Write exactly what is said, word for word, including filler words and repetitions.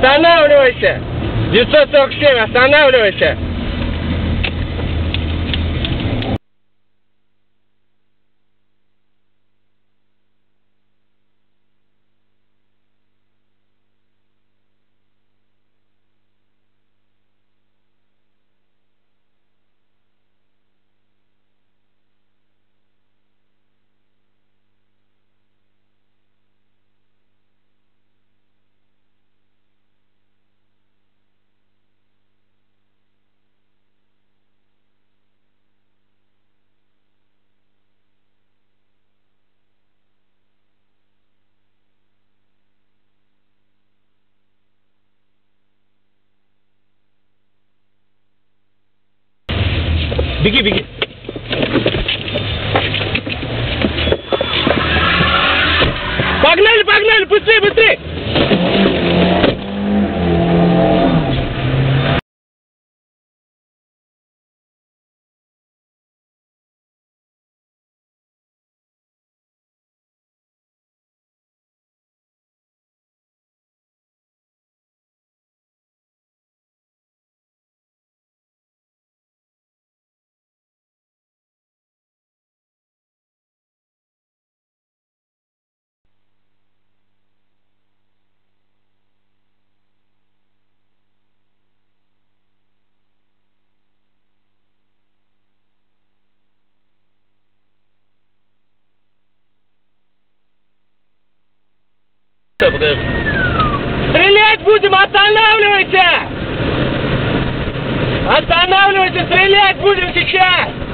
Останавливайся! девятьсот сорок семь, останавливайся! Беги, беги. Погнали, погнали, быстрее, быстрее. Стрелять будем, останавливайся! Останавливайся, стрелять будем сейчас!